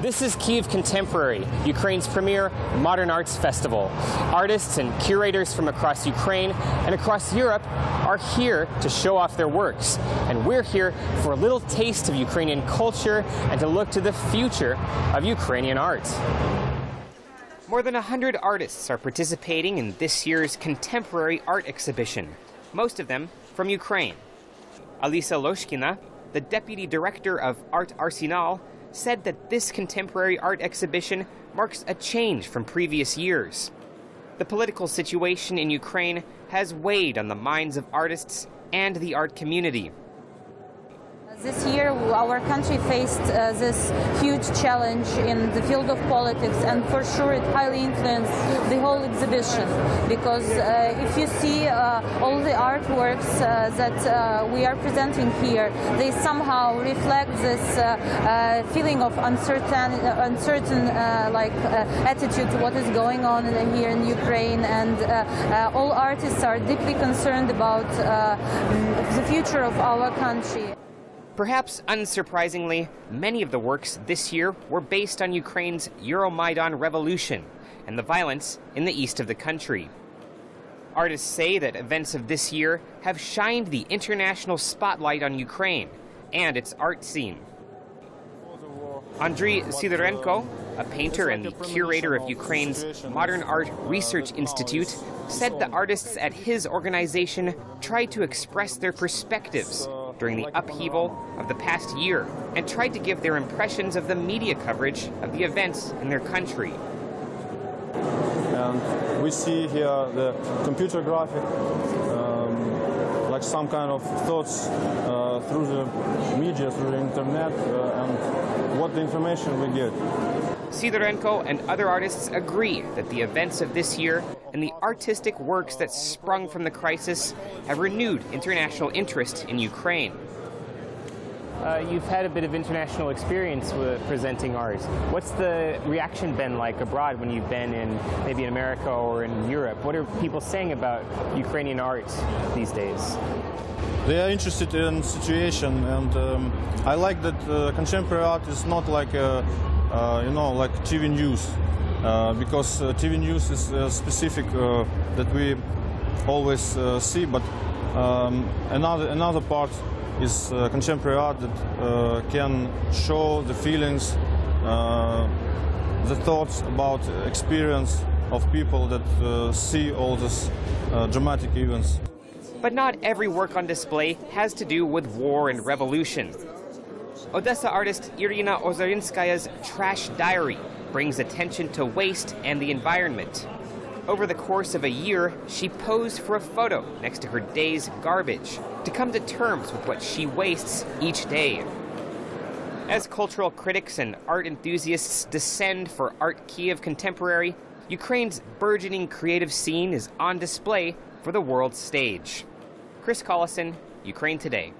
This is Kyiv Contemporary, Ukraine's premier modern arts festival. Artists and curators from across Ukraine and across Europe are here to show off their works. And we're here for a little taste of Ukrainian culture and to look to the future of Ukrainian art. More than 100 artists are participating in this year's contemporary art exhibition, most of them from Ukraine. Alisa Loshchina, the deputy director of Art Arsenal, said that this contemporary art exhibition marks a change from previous years. The political situation in Ukraine has weighed on the minds of artists and the art community. This year, our country faced this huge challenge in the field of politics, and for sure it highly influenced the whole exhibition, because if you see all the artworks that we are presenting here, they somehow reflect this feeling of uncertain attitude to what is going on here in Ukraine, and all artists are deeply concerned about the future of our country. Perhaps unsurprisingly, many of the works this year were based on Ukraine's Euromaidan revolution and the violence in the east of the country. Artists say that events of this year have shined the international spotlight on Ukraine and its art scene. Andriy Sidorenko, a painter and the curator of Ukraine's Modern Art Research Institute, said the artists at his organization tried to express their perspectives during the upheaval of the past year and tried to give their impressions of the media coverage of the events in their country. And we see here the computer graphic, like some kind of thoughts through the media, through the internet, and what the information we get. Sidorenko and other artists agree that the events of this year and the artistic works that sprung from the crisis have renewed international interest in Ukraine. You've had a bit of international experience with presenting art. What's the reaction been like abroad when you've been in maybe in America or in Europe? What are people saying about Ukrainian art these days? They are interested in the situation, and I like that contemporary art is not like like TV news, because TV news is specific that we always see, but another part is contemporary art that can show the feelings, the thoughts about experience of people that see all these dramatic events. But not every work on display has to do with war and revolution. Odessa artist Irina Ozarinskaya's Trash Diary brings attention to waste and the environment. Over the course of a year, she posed for a photo next to her day's garbage to come to terms with what she wastes each day. As cultural critics and art enthusiasts descend for Art Kyiv Contemporary, Ukraine's burgeoning creative scene is on display for the world stage. Chris Collison, Ukraine Today.